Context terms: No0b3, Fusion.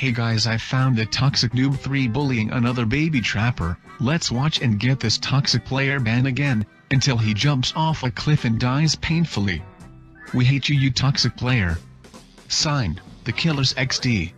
Hey guys, I found the toxic noob 3 bullying another baby trapper. Let's watch and get this toxic player banned again, until he jumps off a cliff and dies painfully. We hate you toxic player. Signed, The Killers XD.